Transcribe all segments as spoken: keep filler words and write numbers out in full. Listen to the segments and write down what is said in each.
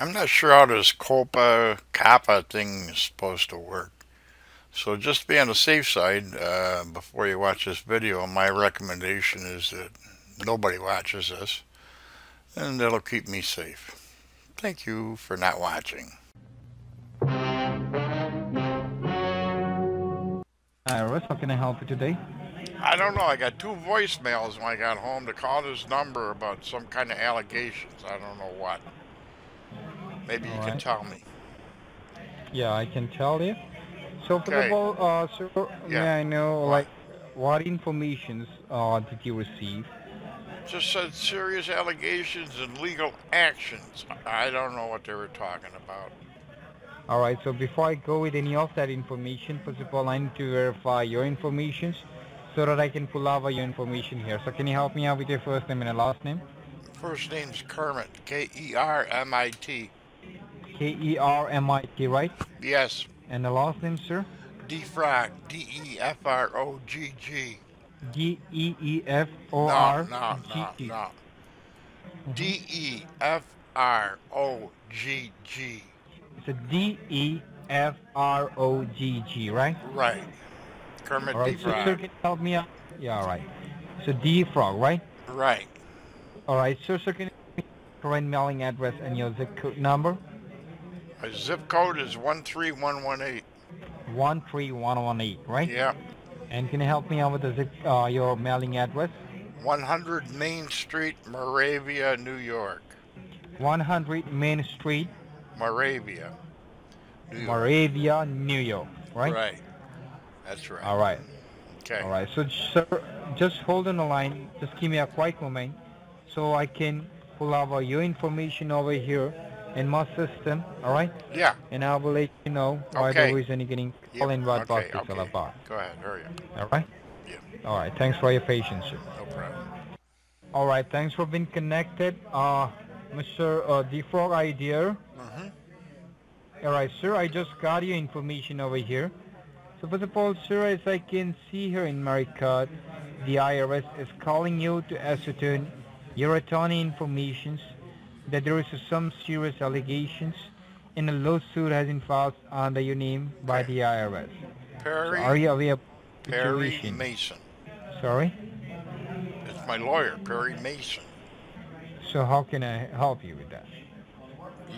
I'm not sure how this COPPA, COPPA thing is supposed to work. So just to be on the safe side, uh, before you watch this video, my recommendation is that nobody watches this, and it'll keep me safe. Thank you for not watching. I R S, how can I help you today? I don't know. I got two voicemails when I got home to call this number about some kind of allegations. I don't know what. Maybe you can tell me. Yeah, I can tell you. So, for the ball, uh, sir, may I know, like, what information uh, did you receive? Just said serious allegations and legal actions. I don't know what they were talking about. All right, so before I go with any of that information, first of all, I need to verify your information so that I can pull over your information here. So, can you help me out with your first name and your last name? First name's Kermit, K E R M I T. K E R M I T, right? Yes. And the last name, sir? Defrog, D E F R O G G. D E E F O R G G. No, no, no, no. D E F R O G G. It's a D E F R O G G, right? Right. Kermit right, Defrog. So, sir, can you help me out? Yeah, all right. So, Defrog, right? Right. All right, sir, sir, can you help me out your current mailing address and your zip code number? My zip code is one three one one eight. one three one one eight, right? Yeah. And can you help me out with the zip, uh, your mailing address? one hundred Main Street, Moravia, New York. one hundred Main Street, Moravia, New York. Moravia, New York, right? Right. That's right. All right. Okay. All right. So, sir, just hold on the line. Just give me a quiet moment so I can pull over your information over here in my system, all right? Yeah. And I will let you know why okay. there is any getting yep. all in what okay. box is all about. Go ahead, hurry up. All right? Yeah. All right, thanks for your patience, sir. No problem. All right, thanks for being connected. Uh, Mister Uh, Defrog, are you there? Mm-hmm. All right, sir, I just got your information over here. So first of all, sir, as I can see here in my card, the I R S is calling you to ascertain your attorney information that there is some serious allegations and a lawsuit has been filed under your name by the I R S. Perry, so are you aware of the Perry situation? Mason. Sorry? It's my lawyer, Perry Mason. So how can I help you with that?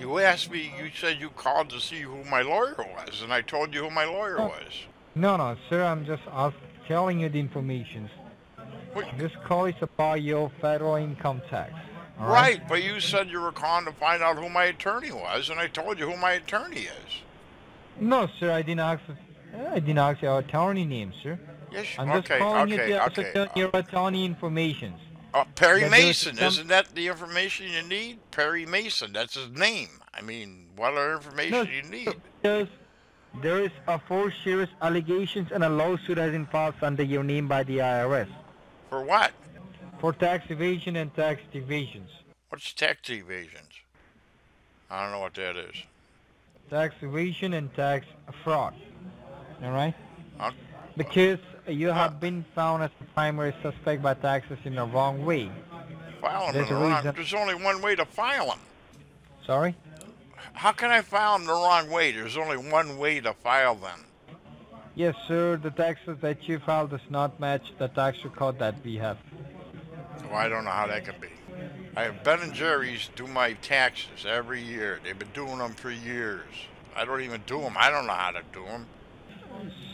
You asked me, you said you called to see who my lawyer was, and I told you who my lawyer no. was. No, no, sir, I'm just ask, telling you the information. What? This call is about your federal income tax. All right, right, but you said you were calling to find out who my attorney was, and I told you who my attorney is. No, sir, I didn't ask. I didn't ask your attorney name, sir. Yes, I'm okay, just calling okay, you to okay, okay. your attorney information. Uh, Perry Mason, some... isn't that the information you need? Perry Mason, that's his name. I mean, what other information no, do you need? Sir, there is a four serious allegations and a lawsuit has been filed under your name by the I R S. For what? For tax evasion and tax evasions. What's tax evasions? I don't know what that is. Tax evasion and tax fraud. All right? Uh, because you have uh, been found as the primary suspect by taxes in the wrong way. File them in the wrong way. There's only one way to file them. Sorry? How can I file them the wrong way? There's only one way to file them. Yes, sir. The taxes that you filed does not match the tax record that we have. Well, I don't know how that can be. I have Ben and Jerry's do my taxes every year. They've been doing them for years. I don't even do them. I don't know how to do them.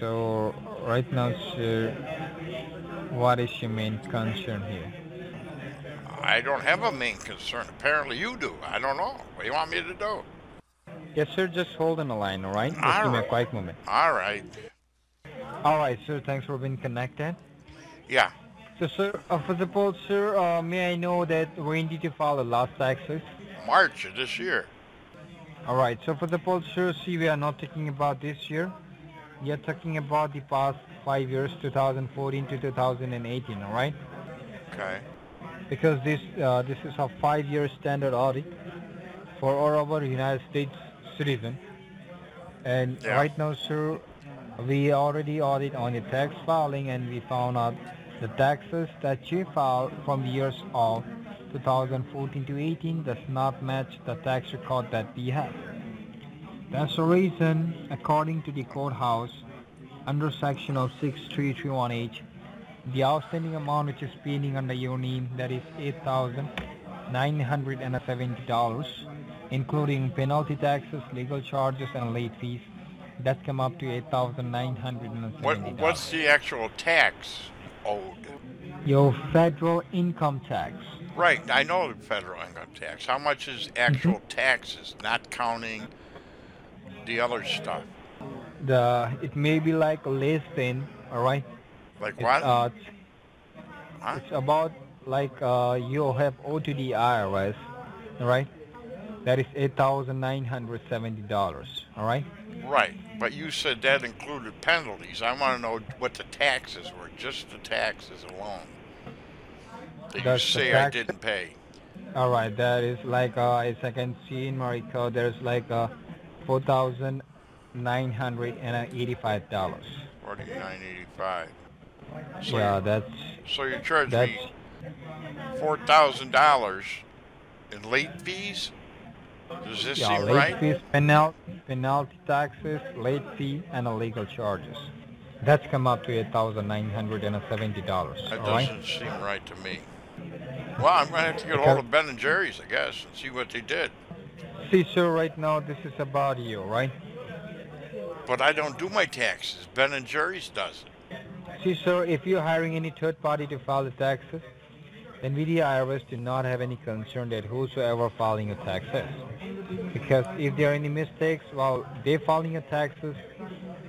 So, right now, sir, what is your main concern here? I don't have a main concern. Apparently you do. I don't know. What do you want me to do? Yes, sir. Just hold on the line, all right? Just all give right. me a quiet moment. All right. All right, sir. Thanks for being connected. Yeah. So, sir, uh, for suppose, sir, uh, may I know that when did you file the last taxes? March of this year. All right. So, for suppose, sir, see, we are not talking about this year. We are talking about the past five years, two thousand fourteen to two thousand eighteen. All right. Okay. Because this uh, this is a five-year standard audit for all of our United States citizens. And yeah. right now, sir, we already audit on your tax filing, and we found out the taxes that you filed from years of two thousand fourteen to eighteen does not match the tax record that we have. That's the reason, according to the courthouse, under section of six three three one H, the outstanding amount which is pending under your name, that is eight thousand nine hundred seventy dollars, including penalty taxes, legal charges, and late fees, that come up to eight thousand nine hundred seventy dollars. What, what's the actual tax owed? Your federal income tax. Right, I know the federal income tax. How much is actual mm-hmm. taxes, not counting the other stuff? The It may be like less than, all right? Like what? It's, uh, huh? it's about like uh, you have owed to the I R S, all right? That is eight thousand nine hundred seventy dollars, all right? Right, but you said that included penalties. I want to know what the taxes were, just the taxes alone. That you say I didn't pay. All right, that is like, uh, as I can see in my record, there's like uh, four thousand nine hundred eighty-five dollars. four thousand nine hundred eighty-five dollars. So yeah, you, that's... So you charged me four thousand dollars in late fees? Does this yeah, seem late right? Fees, penalty, penalty taxes, late fee, and illegal charges. That's come up to eight thousand nine hundred seventy dollars. That right? doesn't seem right to me. Well, I'm going to have to get a hold of Ben and Jerry's, I guess, and see what they did. See, sir, right now this is about you, right? But I don't do my taxes. Ben and Jerry's does it. See, sir, if you're hiring any third party to file the taxes, NVIDIA I R S do not have any concern that whosoever filing your taxes. Because if there are any mistakes while they're filing your taxes,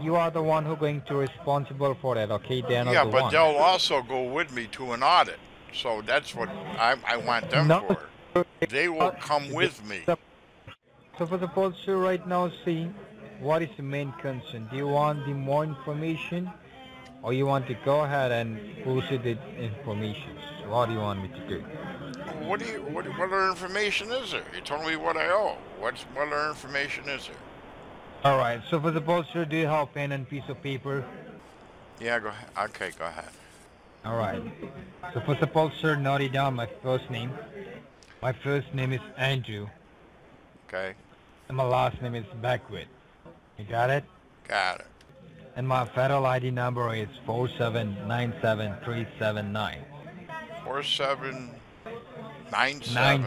you are the one who's going to be responsible for that, okay? They're not yeah, the but one. They'll also go with me to an audit. So that's what I, I want them no, for. Sir, they will come with me. So for the poll, sir, right now, see, what is the main concern? Do you want the more information, or you want to go ahead and post the information? So what do you want me to do? What do you? What, what other information is there? You told me what I owe. What's what other information is there? All right, so for the poster, do you have pen and piece of paper? Yeah, go ahead. Okay, go ahead. All right. So for the poster, note it down, my first name. My first name is Andrew. Okay. And my last name is Beckwith. You got it? Got it. And my federal I D number is four seven nine seven three seven nine. four seven nine seven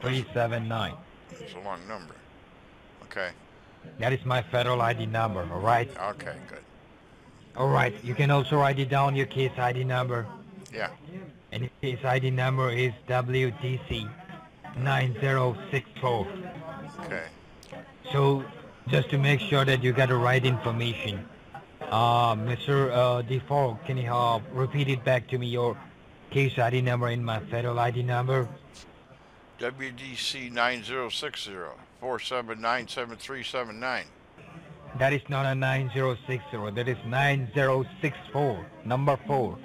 three seven nine. It's a long number. Okay. That is my federal I D number, all right? Okay, good. All right, you can also write it down, your case I D number. Yeah. And your case I D number is W T C nine zero six four. Okay. So, just to make sure that you got the right information, uh, Mister Uh, DeFore, can you uh, repeat it back to me, your case I D number and my federal I D number? W D C nine zero six zero. four seven nine seven three seven nine. That is not a nine zero six zero, that is nine zero six four, number four.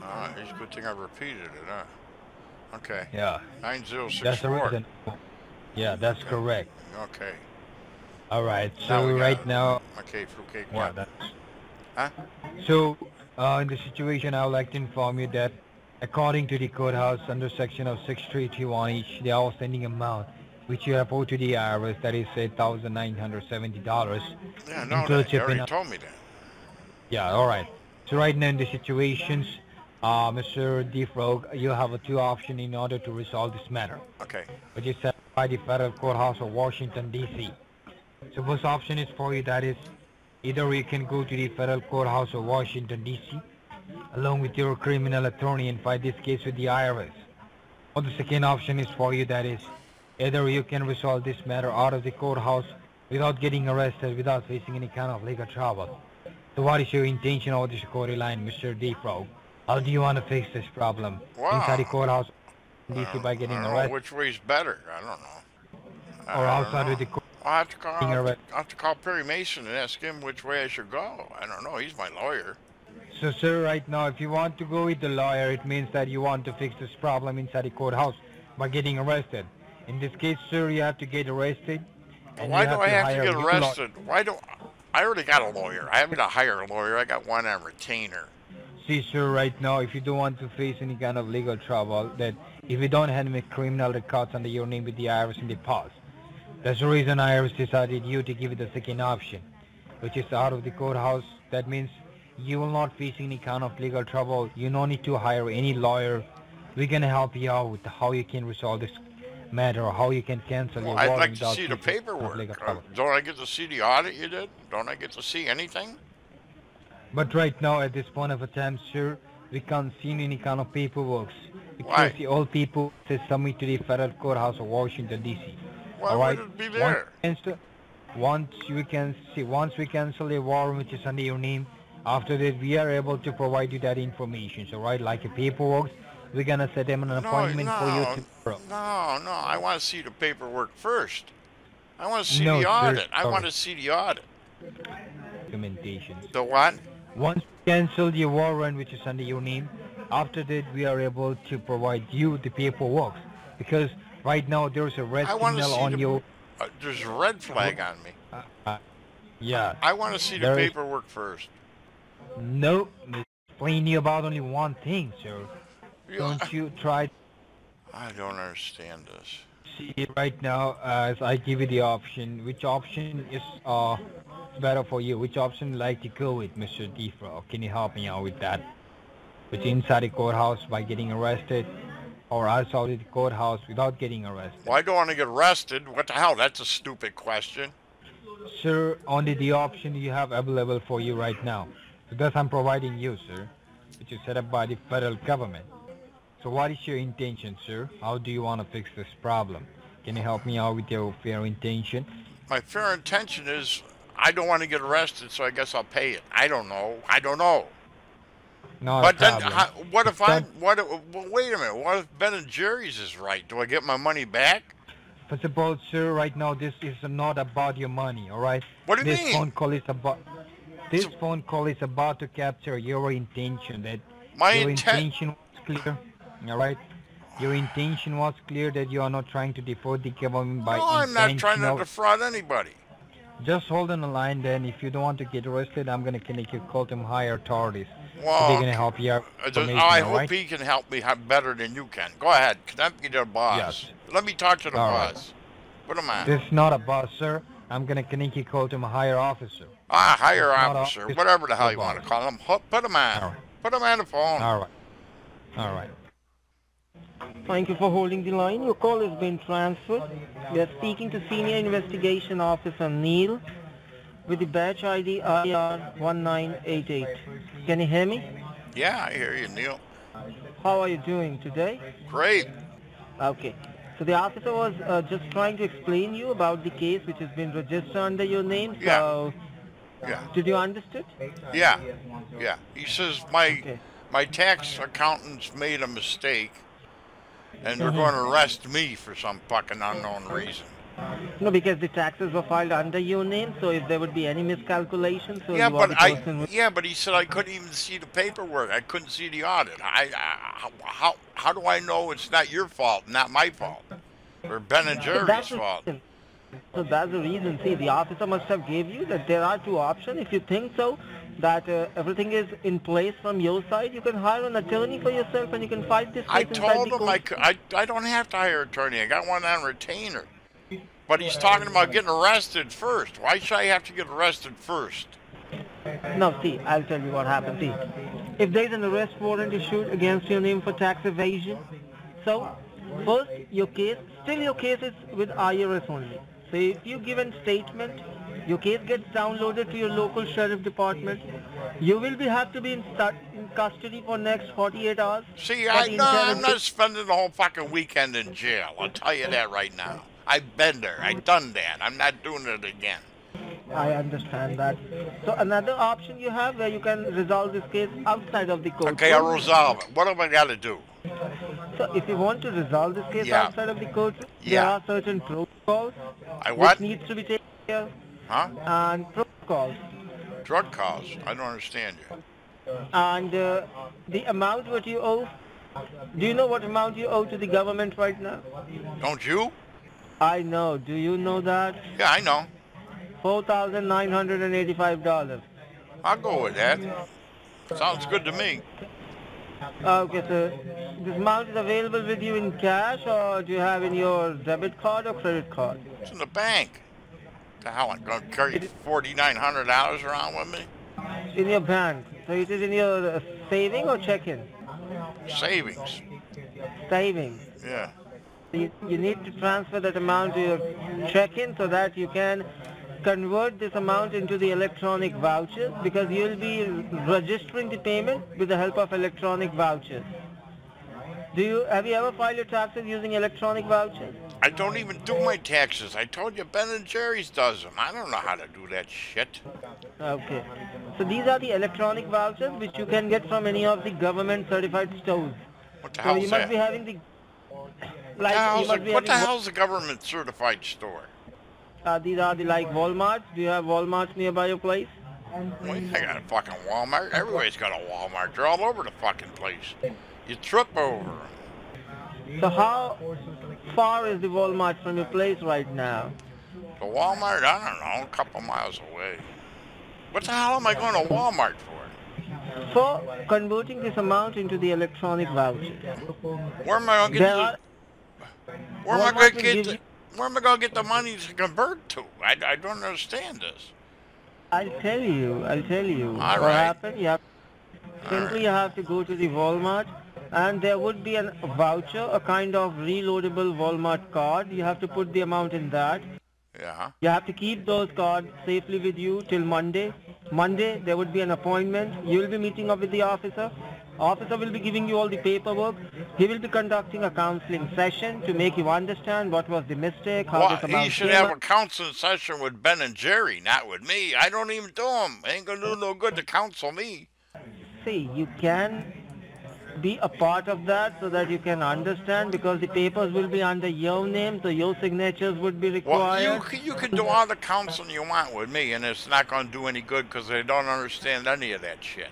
Ah, it's a good thing I repeated it, huh? Okay. Yeah. nine zero six four. That's the reason. Yeah, that's okay. Correct. Okay. All right, so now right it. now... Okay, okay, yeah, that's... Huh? So, uh, in the situation, I would like to inform you that according to the courthouse under section of six three two one H, the outstanding amount which you have owed to the I R S, that is eight thousand nine hundred seventy dollars. Yeah, no, no you already told me that. Yeah, all right. So right now in the situations, uh, Mister DeFrog, you have a two option in order to resolve this matter. Okay. Which is set by the Federal Courthouse of Washington, D C So first option is for you, that is, either you can go to the Federal Courthouse of Washington, D C along with your criminal attorney and file this case with the I R S. Or the second option is for you, that is, either you can resolve this matter out of the courthouse without getting arrested, without facing any kind of legal trouble. So what is your intention over this court line, Mister DeFrog? How do you want to fix this problem wow. inside the courthouse D C by getting I don't arrested? Know which way is better? I don't know. I or don't outside know. Of the court? I'll have, to call, I'll, have to, I'll have to call Perry Mason and ask him which way I should go. I don't know. He's my lawyer. So, sir, right now, if you want to go with the lawyer, it means that you want to fix this problem inside the courthouse by getting arrested. In this case, sir, you have to get arrested. Why do I have to get arrested? Why do I already got a lawyer? I haven't got to hire a lawyer. I got one on retainer. See, sir, right now, if you don't want to face any kind of legal trouble, that if you don't have any criminal records under your name with the I R S in the past. That's the reason I R S decided you to give it the second option, which is out of the courthouse. That means you will not face any kind of legal trouble. You don't need to hire any lawyer. We're going to help you out with how you can resolve this matter or how you can cancel well, your warrant. I'd like to see the paperwork. Uh, don't I get to see the audit you did? Don't I get to see anything? But right now, at this point of the time, sir, we can't see any kind of paperwork. Because the old people say submit to the Federal Courthouse of Washington, D C Well, all right? Would it be there? Once, once, you can see, once we cancel the warrant which is under your name, after that, we are able to provide you that information. So, right, like a paperwork, we're going to set them an appointment no, no, for you tomorrow. No, no, I want to see the paperwork first. I want to see no, the audit. I want to see the audit. Documentation. The what? Once we cancel the warrant, which is under your name, after that, we are able to provide you the paperwork. Because right now, there's a red I signal on the, you. Uh, there's a red flag on me. Uh, uh, yeah. I, I want to see the paperwork is, first. No, nope. Explain you about only one thing, sir. Yeah. Don't you try? I don't understand this. See, right now, uh, as I give you the option, which option is uh better for you? Which option you like to go with, Mister Defra? Can you help me out with that? Which inside the courthouse by getting arrested, or outside the courthouse without getting arrested? Well, I don't want to get arrested. What the hell? That's a stupid question. Sir, only the option you have available for you right now. So that's I'm providing you, sir, which is set up by the federal government. So what is your intention, sir? How do you want to fix this problem? Can you help me out with your fair intention? My fair intention is I don't want to get arrested, so I guess I'll pay it. I don't know. I don't know. No, but then, how, what if I? What? If, well, wait a minute. What if Ben and Jerry's is right? Do I get my money back? First of all, sir, right now this is not about your money. All right. What do you this mean? This phone call is about. This phone call is about to capture your intention. That my your inten intention was clear. All right, your intention was clear that you are not trying to defraud the government by. No, I'm not trying to defraud anybody. Just hold on the line, then. If you don't want to get arrested, I'm going to connect you. Call them higher authorities. Well, they're going to help you out. Just, oh, I hope right? he can help me better than you can. Go ahead, connect me to the boss. Yes. Let me talk to the all boss. Right. What am I? This is not a boss, sir. I'm going to connect you. Call them a higher officer. Ah, higher officer, officer, whatever the hell you want to call them. Put them on. Right. Put them on the phone. All right. All right. Thank you for holding the line. Your call has been transferred. We are speaking to Senior Investigation Officer Neil with the badge I D I R one nine eight eight. Can you hear me? Yeah, I hear you, Neil. How are you doing today? Great. Okay. So the officer was uh, just trying to explain you about the case which has been registered under your name. Yeah. So yeah. Did you understood? Yeah. Yeah. He says my okay. my tax accountant's made a mistake. And they're mm-hmm. going to arrest me for some fucking unknown reason. No, because the taxes were filed under your name, so if there would be any miscalculation, so yeah, you but the I would... yeah, but he said I couldn't even see the paperwork. I couldn't see the audit. I, I how how do I know it's not your fault, not my fault, or Ben and Jerry's so fault? The so that's the reason. See, the officer must have gave you that there are two options. If you think so, that uh, everything is in place from your side, you can hire an attorney for yourself and you can fight this case. I told him I, I, I don't have to hire an attorney. I got one on retainer. But he's talking about getting arrested first. Why should I have to get arrested first? No, see, I'll tell you what happened. See, if there's an arrest warrant issued against your name for tax evasion, so first your case, still your case is with I R S only. So if you give a statement, your case gets downloaded to your local sheriff department. You will be have to be in, start, in custody for next forty-eight hours. See, I, no, I'm not spending the whole fucking weekend in jail. I'll tell you that right now. I've been there. I've done that. I'm not doing it again. I understand that. So another option you have where you can resolve this case outside of the court. Okay, I'll resolve it. What have I got to do? So if you want to resolve this case yeah. outside of the court, yeah. there are certain protocols I what? which needs to be taken care of. Huh? And drug calls. Drug calls? I don't understand you. And uh, the amount what you owe, do you know what amount you owe to the government right now? Don't you? I know. Do you know that? Yeah, I know. four thousand nine hundred eighty-five dollars. I'll go with that. Sounds good to me. Okay, sir. This amount is available with you in cash, or do you have in your debit card or credit card? It's in the bank. How am I going to carry forty-nine hundred dollars around with me? In your bank. So it is in your uh, saving or check-in? Savings. Savings. Yeah. You, you need to transfer that amount to your check-in so that you can convert this amount into the electronic vouchers, because you'll be registering the payment with the help of electronic vouchers. Do you have you ever filed your taxes using electronic vouchers? I don't even do my taxes. I told you Ben and Jerry's does them. I don't know how to do that shit. Okay. So these are the electronic vouchers which you can get from any of the government certified stores. What the hell is that? So you must be having the like what the hell is a government certified store? Uh, these are the like Walmarts. Do you have Walmarts nearby your place? Well, I got a fucking Walmart. Everybody's got a Walmart. They're all over the fucking place. You trip over them. So how far is the Walmart from your place right now? The Walmart? I don't know. A couple miles away. What the hell am I going to Walmart for? For converting this amount into the electronic voucher. Where am I going to get are, the, Where am I going to get the, Where am I going to get the money to convert to? I, I don't understand this. I'll tell you. I'll tell you. All what right. happened? You have, simply right. you have to go to the Walmart, and there would be a voucher, a kind of reloadable Walmart card. You have to put the amount in that. Yeah. You have to keep those cards safely with you till Monday. Monday, there would be an appointment. You will be meeting up with the officer. Officer will be giving you all the paperwork. He will be conducting a counseling session to make you understand what was the mistake. How well, this he should have up. a counseling session with Ben and Jerry, not with me. I don't even do them. I ain't going to do no good to counsel me. See, you can be a part of that so that you can understand, because the papers will be under your name, so your signatures would be required. Well, you, you can do all the counseling you want with me, and it's not going to do any good because they don't understand any of that shit.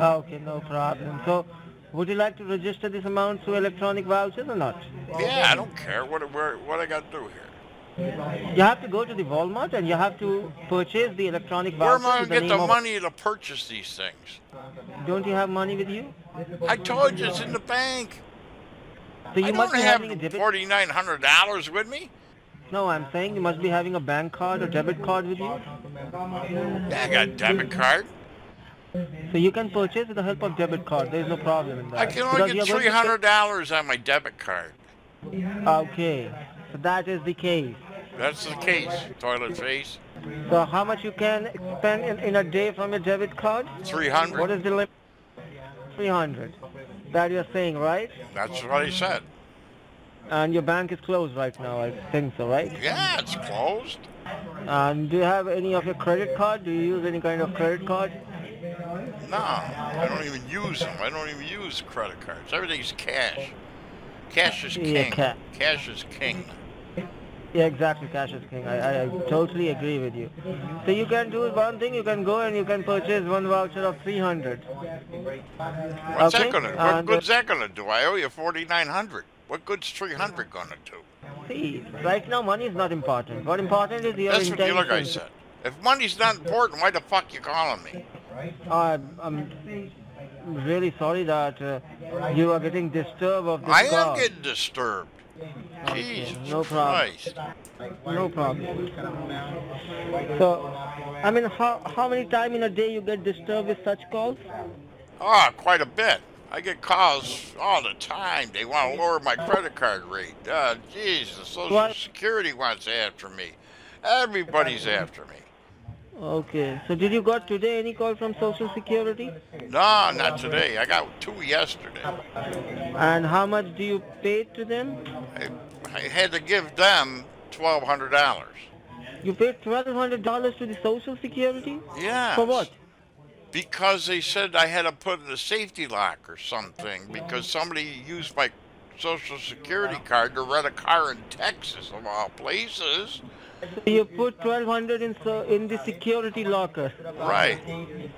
Okay, no problem. So, would you like to register this amount through electronic vouchers or not? Yeah, I don't care. What, where, what I got to do here? You have to go to the Walmart and you have to purchase the electronic vouchers. Where am I going to get the money to purchase these things? Don't you have money with you? I told you, it's in the bank. So you I must don't be have forty-nine hundred dollars with me. No, I'm saying you must be having a bank card or debit card with you. Yeah, I got a debit card. So you can purchase with the help of debit card. There is no problem in that. I can only because get three hundred dollars on my debit card. Okay. So that is the case. That's the case, toilet face. So how much you can spend in, in a day from your debit card? three hundred. What is the limit? three hundred. That you're saying, right? That's what I said. And your bank is closed right now, I think so, right? Yeah, it's closed. And do you have any of your credit card? Do you use any kind of credit card? No, I don't even use them. I don't even use credit cards. Everything's cash. Cash is king. Yeah, ca cash is king. Yeah, exactly. Cash is king. I, I totally agree with you. So you can do one thing. You can go and you can purchase one voucher of three hundred. What's okay? that gonna, what and good's that going to do? I owe you forty-nine hundred. What good's three hundred going to do? See, right now money is not important. What important is your That's intention. That's what the other guy said. If money's not important, why the fuck you calling me? Uh, I'm really sorry that uh, you are getting disturbed of this I am call. getting disturbed. Okay, Jesus no problem. Christ. No problem. So, I mean, how, how many times in a day you get disturbed with such calls? Ah, oh, quite a bit. I get calls all the time. They want to lower my credit card rate. Uh, geez, the Social what? Security wants after me. Everybody's after me. Okay, so did you got today any call from Social Security? No, not today. I got two yesterday. And how much do you pay to them? I, I had to give them twelve hundred dollars. You paid twelve hundred dollars to the Social Security? Yeah. For what? Because they said I had to put in a safety lock or something because somebody used my Social Security card to rent a car in Texas, of all places. So you put twelve hundred in so in the security locker. Right. Okay.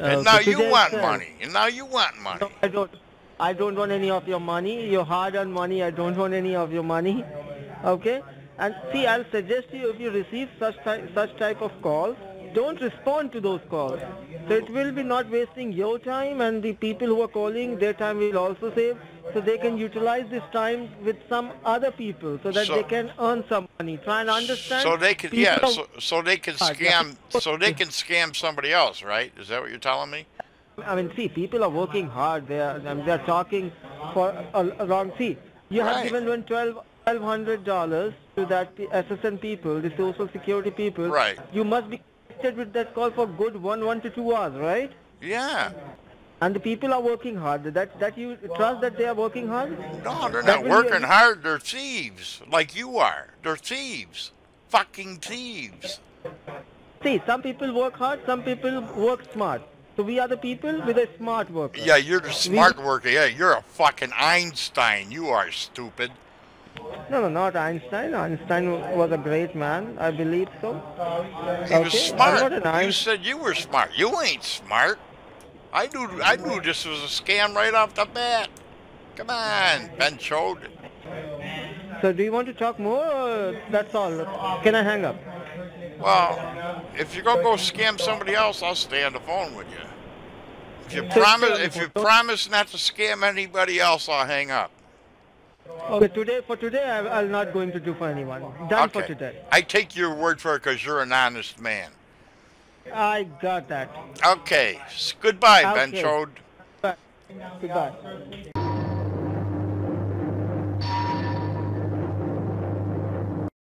And now so you want uh, money. And now you want money. No, I don't. I don't want any of your money. Your hard-earned money. I don't want any of your money. Okay. And see, I'll suggest you if you receive such ty such type of calls, don't respond to those calls. So it will be not wasting your time, and the people who are calling, their time will also save. So they can utilize this time with some other people so that so, they can earn some money. Try and understand. So they can, yeah. So, so they can scam. So they can scam somebody else, right? Is that what you're telling me? I mean, see, people are working hard. They are. I mean, they're talking for a long. See, you have right. given twelve. Twelve hundred dollars to that S S N people, the Social Security people. Right. You must be connected with that call for good one, one to two hours, right? Yeah. And the people are working hard. That that you trust that they are working hard? No, they're not working hard. They're thieves, like you are. They're thieves, fucking thieves. See, some people work hard, some people work smart. So we are the people with a smart worker. Yeah, you're the smart worker. Yeah, you're a fucking Einstein. You are stupid. No, no, not Einstein. Einstein was a great man. I believe so. He okay. was smart. You said you were smart. You ain't smart. I knew, I knew this was a scam right off the bat. Come on, Ben Chode. So do you want to talk more, or that's all? Can I hang up? Well, if you're going to go scam somebody else, I'll stay on the phone with you. If you, promise, if you promise not to scam anybody else, I'll hang up. Okay, today, for today, I, I'll not going to do for anyone. Done okay. for today. I take your word for it because you're an honest man. I got that. Okay. Goodbye, okay. Ben Chode. Goodbye. Goodbye.